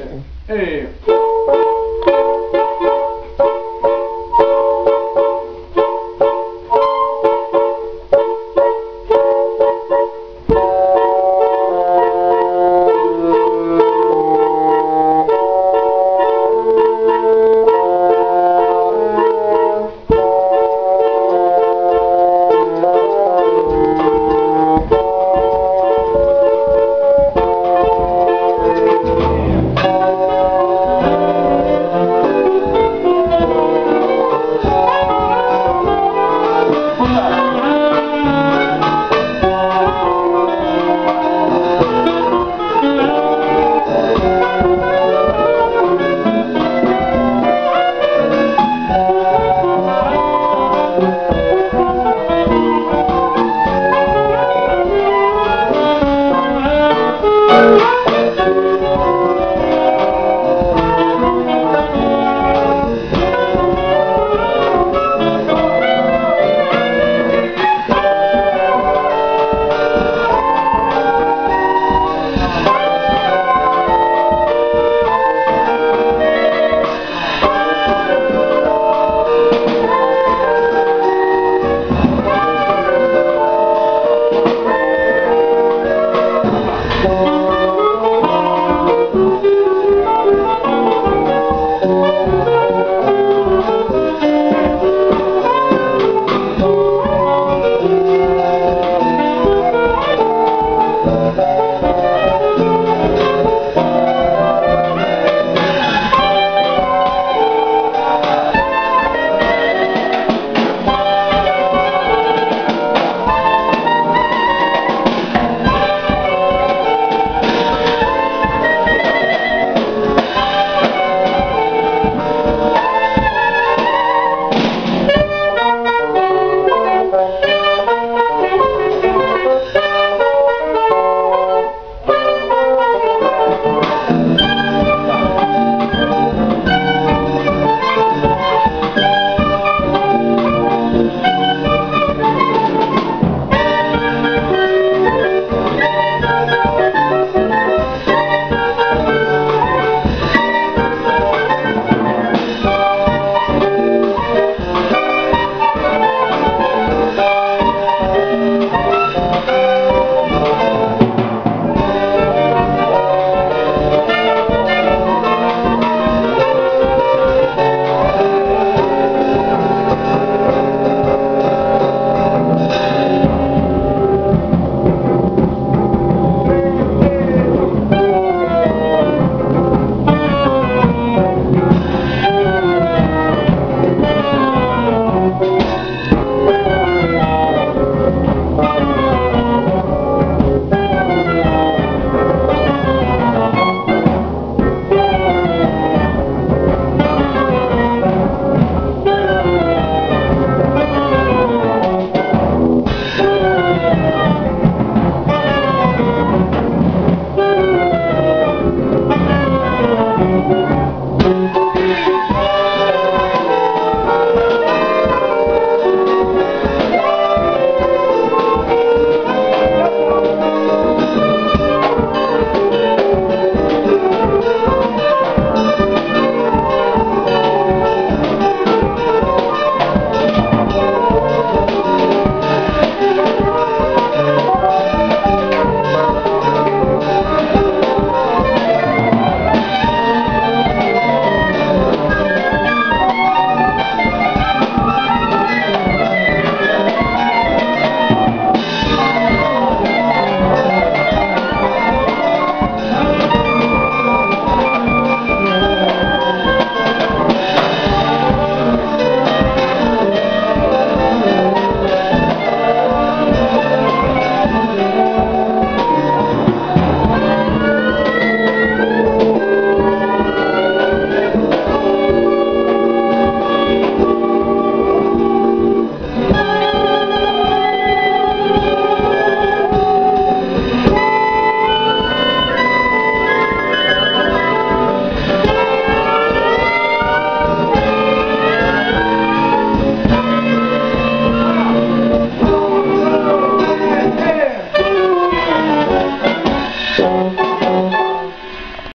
Okay. Hey.